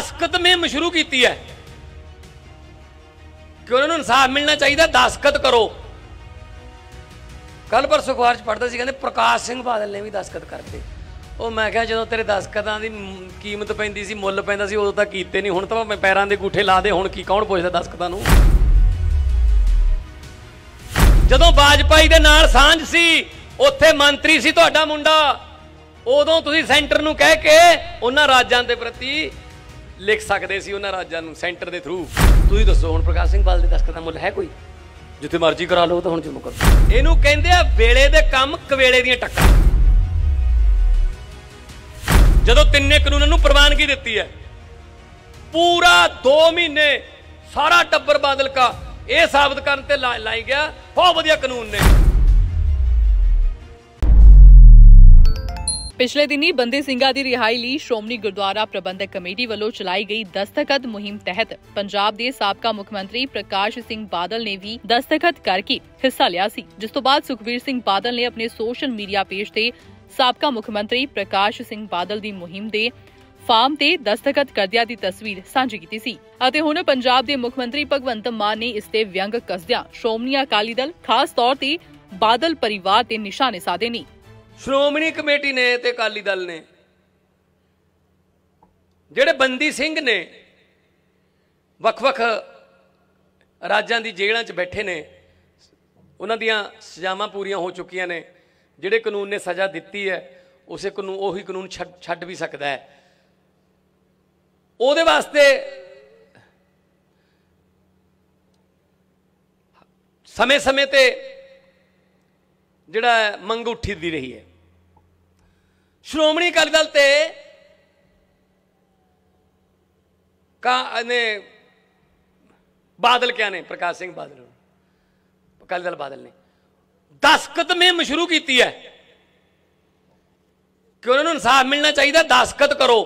दस्तखत मुहिम शुरू की है कि उन्होंने इंसाफ मिलना चाहिए, दस्तखत करो। कल परसों अखबार च पढ़ता सी, कहते प्रकाश सिंह बादल ने भी दस्तखत करते। और मैं क्या, जो तेरे दस्तखतों की कीमत पैंदी सी, मुल पैंदा सी, उदों तां कीते नहीं, हुण तां मैं पैरां दे गूठे ला दे, हुण की कौन पुछदा दस्तखतां नूं। जदों वाजपाई दे नाल सांझ सी, उत्थे मंत्री सी तुहाडा मुंडा, उदों तुसीं सेंटर नूं कह के उन्हां राजां दे प्रति लिख सकदे सी, उन्हां राजां नूं सेंटर दे थ्रू। तुसीं दस्सो हुण प्रकाश सिंह बादल दे दस्तखतां मुल है कोई? जिथे मर्जी करा लो तो हुण चुप करो। इहनूं कहिंदे आ वेले दे कम कवेले दीआं टक्कां। जदों तिन्ने कानूनां नूं प्रवानगी दित्ती है, पूरा 2 महीने सारा टब्बर बादल का यह साबित करन ते लाई गया बहुत वधिया कानून ने। पिछले दिन ही बंदी सिंघा की रिहाई लई श्रोमणी गुरुद्वारा प्रबंधक कमेटी वालों चलाई गई दस्तखत मुहिम तहत पंजाब के साबका मुख्यमंत्री प्रकाश सिंह बादल ने भी दस्तखत करके हिस्सा लिया सी, जिस तो बाद सुखबीर सिंह बादल ने अपने सोशल मीडिया पेज से साबका मुख्यमंत्री प्रकाश सिंह बादल की मुहिम के फार्म से दस्तखत करदिया की तस्वीर सांझी की सी। हुण पंजाब के मुख्यमंत्री भगवंत मान ने इसते व्यंग कसदिया श्रोमणी अकाली दल खास तौर से बादल परिवार के निशाने साधे ने। श्रोमणी कमेटी ने ते अकाली दल ने, जेड़े बंदी सिंह ने वख-वख राज्यां दी जेलां च बैठे ने, उन्हां दीआं सजावां पूरीआं हो चुकियां ने। जिहड़े कानून ने सज़ा दित्ती है उसे कानून, उही कानून छड्ड भी सकता है। उहदे वास्ते समय समय ते जिहड़ा मंग उठदी रही है। श्रोमणी अकाली दल ते ने बादल क्या ने, प्रकाश सिंह बादल, अकाली दल बादल ने दस्तखत मुहिम शुरू की है कि उन्होंने इंसाफ मिलना चाहिए, दस्तखत करो।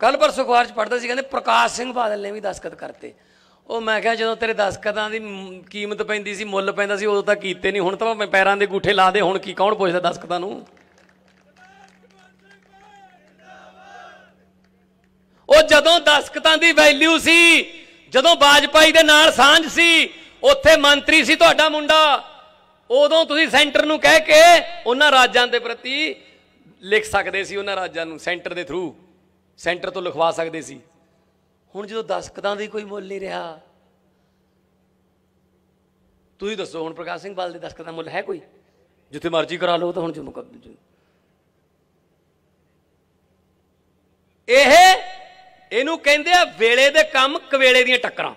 कल परसों अखबार पढ़ता सी, कहते प्रकाश सिंह बादल ने भी दस्तखत करते। और मैं क्या, जो तेरे दस्तखतों की कीमत पैंदी सी, मुल पैंदा सी, उदों तां कीते नहीं, हुण तां मैं पैरां दे गूठे ला दे, हुण की कौन पुछदा दस्तखतां नूं। और जदों दस्तखतों की वैल्यू सी, जदों वाजपाई दे नाल सांझ सी, उत्थे मंत्री सी तुहाडा मुंडा, उदों तुसीं सेंटर नूं कह के उन्हां राजां दे प्रति लिख सकदे सी, उन्हां राजां नूं सेंटर दे थ्रू, सेंटर तो लिखवा सकदे सी। हुण जो दस्तखतां दी कोई मुल नहीं रहा, तुसीं दस्सो हुण प्रकाश सिंह बादल दे दस्तखतां मुल है कोई? जिथे मर्जी करा लो तो हुण चुप करो। इहनूं कहिंदे आ वेले दे कम कवेले दीआं टक्करां।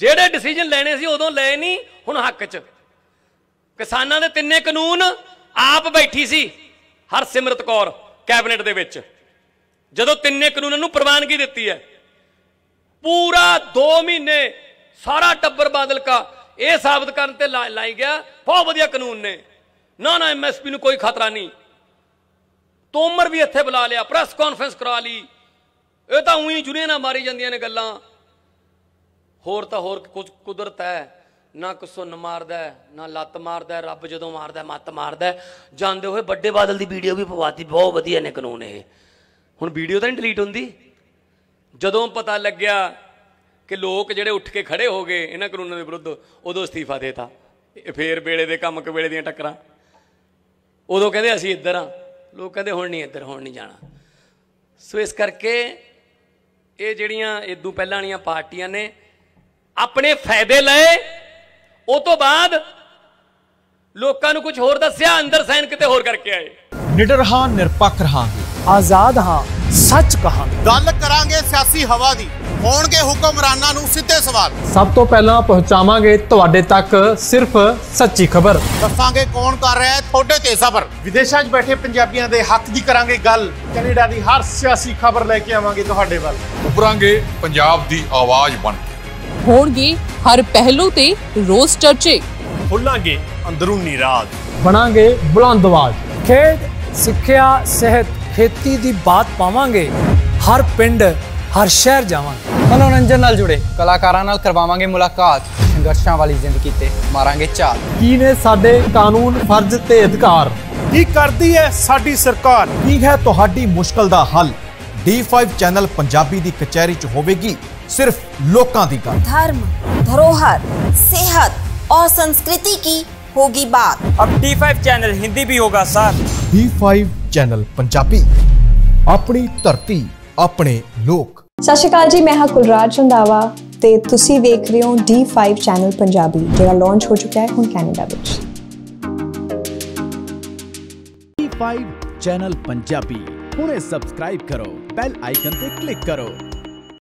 जेड़े डिसीजन लेने सी उदों ले नहीं, हुण हक च किसानां दे 3 कानून आप बैठी सी हरसिमरत कौर कैबिनेट दे विच, जदों 3 कानूनां नूं प्रवानगी दित्ती है, पूरा 2 महीने सारा टब्बर बादल का यह साबित करन ते लाई गया बहुत वधिया कानून ने। ना ना MSP नूं कोई खतरा नहीं। तोमर भी इत्थे बुला लिया, प्रैस कॉन्फ्रेंस करा ली, इह तां उहीं जुरियां मारी जांदियां ने गल्लां। होर तो होर कुछ कुदरत है ना, कुछ सुन मारद ना लत्त मारद, रब जो मारद मत्त मारद। जाते हुए बड़े बादल की वीडियो भी पवाती, बहुत वधिया ने कानून ये। हुण वीडियो तो नहीं डिलीट होंदी। जदों पता लग्या कि लोग जिहड़े उठ के खड़े हो गए इन्हां कानूनों के विरुद्ध, उदों अस्तीफा देता। फिर वेले दे कम कवेले दीआं टक्करां। उदों कहंदे असीं इधर हाँ, लोग कहंदे हुण नहीं इधर, हुण नहीं जाना। सो इस करके ये जिहड़ियां इदों पहलां वालियां पार्टियां ने अपने फायदे लए, वो तो बाद लोगों को कुछ होर दस्या, अंदर साइन किते होर करके आए। निडर हां, निरपक्ष रहांगे, आजाद हां, सच कहांगे, गल करांगे सियासी हवा दी, होणगे हुक्मरानां नूं सीधे सवाल। सब तो पहला पहुंचावांगे तुहाडे तक सिर्फ सच्ची खबर। दस्सांगे कौन कर रहा है थोड़े ते सबर। विदेशां 'च बैठे पंजाबियां दे हक दी करांगे गल। कनेडा दी हर सियासी खबर लेके आवांगे तुहाडे वल। उभरांगे पंजाब दी आवाज बन। होंगे हर पहलू ते रोज चर्चे। खुलांगे अंदरूनी राज, बनांगे बुलंद आवाज। खेड, सिक्ख्या, सेहत, खेती दी बात पावांगे। हर पिंड, हर शहर जावांगे। मनोरंजन नाल जुड़े कलाकारां नाल करवावांगे मुलाकात। संघर्षां वाली जिंदगी ते मारांगे चाल। की ने साडे कानून, फर्ज ते अधिकार। की करती है साडी सरकार, की है तुहाडी मुश्किल दा हल। D5 चैनल पंजाबी दी कचहरी च होवेगी सिर्फ लोकां दी गल। धर्म, धरोहर, सेहत और संस्कृति की होगी बात। अब D5 चैनल हिंदी भी होगा साथ। D5 चैनल पंजाबी, अपनी धरती अपने लोग। सत श्री अकाल जी, मैं हां कुलराज चंदावा ते तुसी देख रहे हो D5 चैनल पंजाबी, जो लॉन्च हो चुका है हुण कैनेडा विच। D5 चैनल पंजाबी हुणे सब्सक्राइब करो, बेल आइकन पे क्लिक करो।